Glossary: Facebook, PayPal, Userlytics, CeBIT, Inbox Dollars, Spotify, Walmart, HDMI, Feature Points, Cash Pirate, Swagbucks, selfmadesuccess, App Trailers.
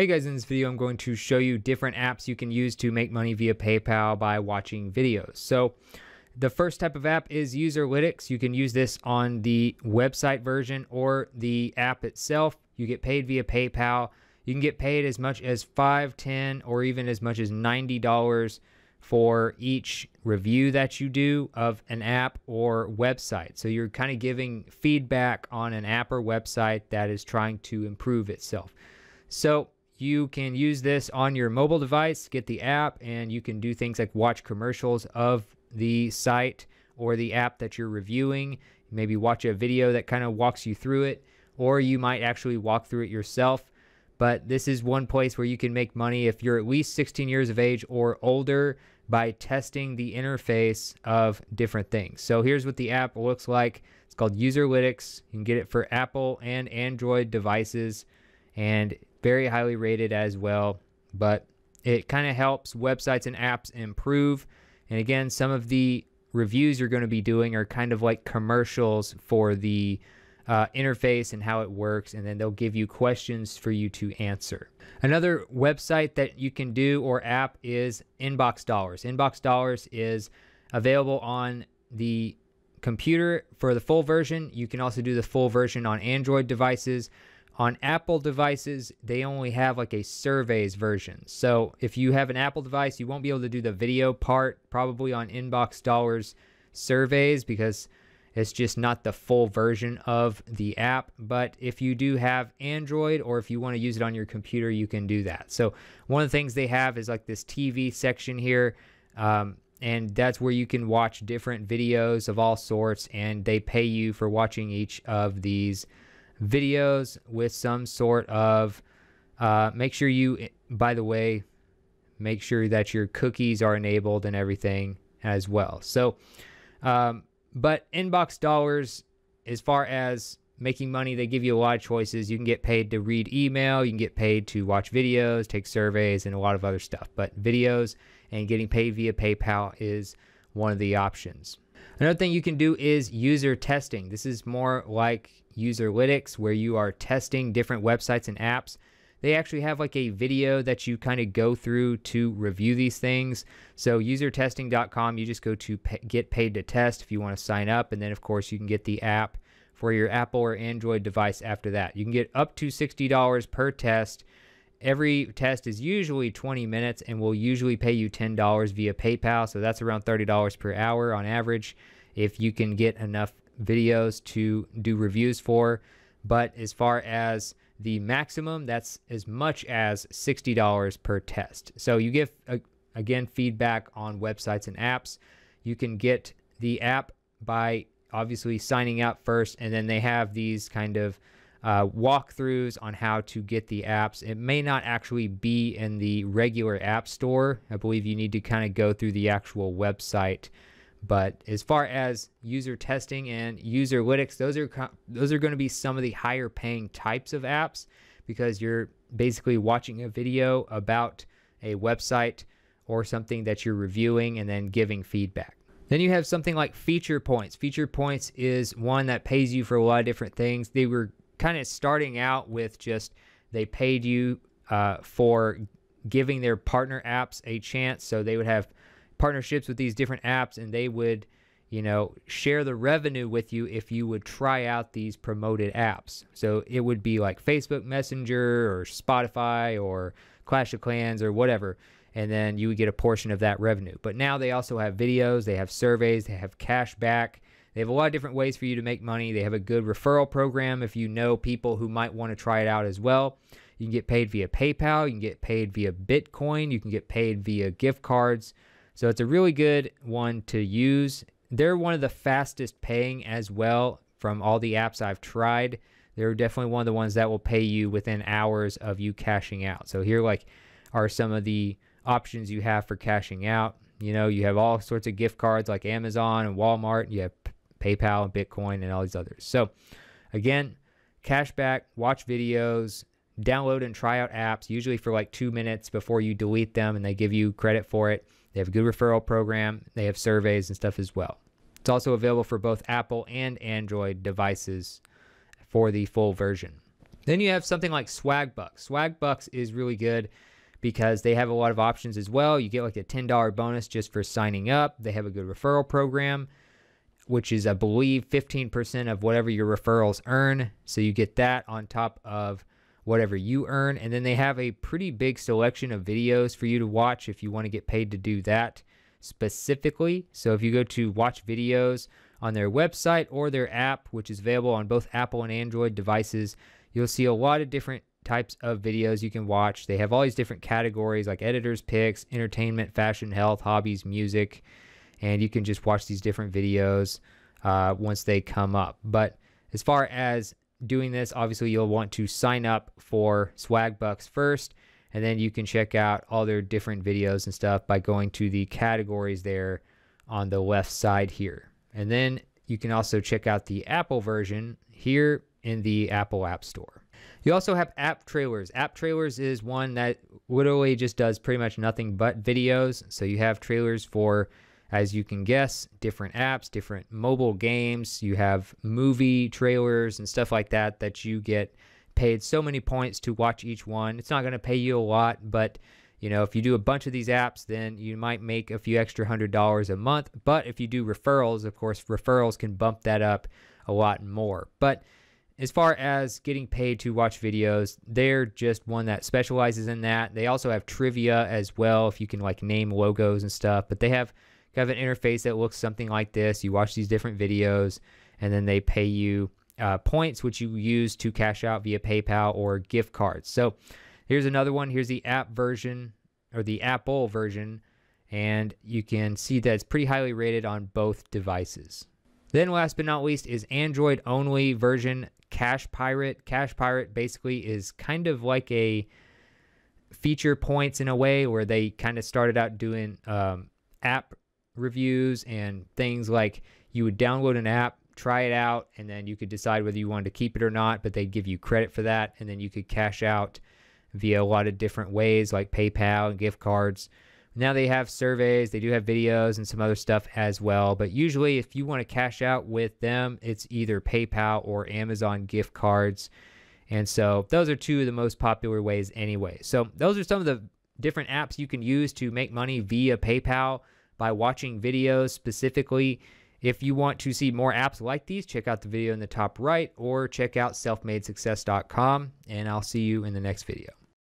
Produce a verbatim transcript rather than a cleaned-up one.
Hey guys, in this video I'm going to show you different apps you can use to make money via PayPal by watching videos. So the first type of app is Userlytics. You can use this on the website version or the app itself. You get paid via PayPal. You can get paid as much as five dollars, ten dollars, or even as much as ninety dollars for each review that you do of an app or website. So you're kind of giving feedback on an app or website that is trying to improve itself. So you can use this on your mobile device, get the app, and you can do things like watch commercials of the site or the app that you're reviewing. Maybe watch a video that kind of walks you through it, or you might actually walk through it yourself. But this is one place where you can make money if you're at least sixteen years of age or older by testing the interface of different things. So here's what the app looks like. It's called Userlytics. You can get it for Apple and Android devices, and very highly rated as well, but it kind of helps websites and apps improve. And again, some of the reviews you're going to be doing are kind of like commercials for the uh, interface and how it works, and then they'll give you questions for you to answer. Another website that you can do or app is Inbox Dollars. Inbox Dollars is available on the computer for the full version. You can also do the full version on Android devices. On Apple devices, they only have like a surveys version. So if you have an Apple device, you won't be able to do the video part probably on Inbox Dollars surveys because it's just not the full version of the app. But if you do have Android or if you want to use it on your computer, you can do that. So one of the things they have is like this T V section here. Um, and that's where you can watch different videos of all sorts, and they pay you for watching each of these videos with some sort of uh, make sure you by the way make sure that your cookies are enabled and everything as well. So um, but Inbox Dollars, as far as making money, they give you a lot of choices. You can get paid to read email, you can get paid to watch videos, take surveys, and a lot of other stuff, but videos and getting paid via PayPal is one of the options. Another thing you can do is user testing. This is more like Userlytics where you are testing different websites and apps. They actually have like a video that you kind of go through to review these things. So user testing dot com, you just go to pay, get paid to test if you want to sign up. And then of course you can get the app for your Apple or Android device after that. You can get up to sixty dollars per test. Every test is usually twenty minutes and will usually pay you ten dollars via PayPal. So that's around thirty dollars per hour on average if you can get enough videos to do reviews for. But as far as the maximum, that's as much as sixty dollars per test. So you give, again, feedback on websites and apps. You can get the app by obviously signing up first, and then they have these kind of Uh, walkthroughs on how to get the apps. It may not actually be in the regular app store. I believe you need to kind of go through the actual website. But as far as user testing and Userlytics, those are those are going to be some of the higher paying types of apps because you're basically watching a video about a website or something that you're reviewing and then giving feedback. Then you have something like Feature Points. Feature Points is one that pays you for a lot of different things. They were kind of starting out with just they paid you uh, for giving their partner apps a chance. So they would have partnerships with these different apps, and they would, you know, share the revenue with you if you would try out these promoted apps. So it would be like Facebook Messenger or Spotify or Clash of Clans or whatever, and then you would get a portion of that revenue. But now they also have videos, they have surveys, they have cash back. They have a lot of different ways for you to make money. They have a good referral program if you know people who might want to try it out as well. You can get paid via PayPal. You can get paid via Bitcoin. You can get paid via gift cards. So it's a really good one to use. They're one of the fastest paying as well from all the apps I've tried. They're definitely one of the ones that will pay you within hours of you cashing out. So here like are some of the options you have for cashing out. You know, you have all sorts of gift cards like Amazon and Walmart. You have PayPal and Bitcoin and all these others. So again, cashback, watch videos, download and try out apps, usually for like two minutes before you delete them, and they give you credit for it. They have a good referral program. They have surveys and stuff as well. It's also available for both Apple and Android devices for the full version. Then you have something like Swagbucks. Swagbucks is really good because they have a lot of options as well. You get like a ten dollar bonus just for signing up. They have a good referral program, which is, I believe, fifteen percent of whatever your referrals earn. So you get that on top of whatever you earn. And then they have a pretty big selection of videos for you to watch if you want to get paid to do that specifically. So if you go to watch videos on their website or their app, which is available on both Apple and Android devices, you'll see a lot of different types of videos you can watch. They have all these different categories like editors picks, entertainment, fashion, health, hobbies, music, and you can just watch these different videos uh, once they come up. But as far as doing this, obviously you'll want to sign up for Swagbucks first, and then you can check out all their different videos and stuff by going to the categories there on the left side here. And then you can also check out the Apple version here in the Apple App Store. You also have App Trailers. App Trailers is one that literally just does pretty much nothing but videos. So you have trailers for, as you can guess, different apps, different mobile games. You have movie trailers and stuff like that that you get paid so many points to watch each one. It's not going to pay you a lot, but you know, if you do a bunch of these apps, then you might make a few extra hundred dollars a month. But if you do referrals, of course, referrals can bump that up a lot more. But as far as getting paid to watch videos, they're just one that specializes in that. They also have trivia as well, if you can like name logos and stuff, but they have kind of an interface that looks something like this. You watch these different videos and then they pay you uh, points, which you use to cash out via PayPal or gift cards. So here's another one. Here's the app version or the Apple version, and you can see that it's pretty highly rated on both devices. Then last but not least is Android only version Cash Pirate. Cash Pirate basically is kind of like a Feature Points in a way, where they kind of started out doing um, app reviews and things like you would download an app, try it out, and then you could decide whether you wanted to keep it or not, but they'd give you credit for that, and then you could cash out via a lot of different ways like PayPal and gift cards. Now they have surveys, they do have videos and some other stuff as well, but usually if you want to cash out with them, it's either PayPal or Amazon gift cards. And so those are two of the most popular ways anyway. So those are some of the different apps you can use to make money via PayPal by watching videos specifically. If you want to see more apps like these, check out the video in the top right or check out self made success dot com, and I'll see you in the next video.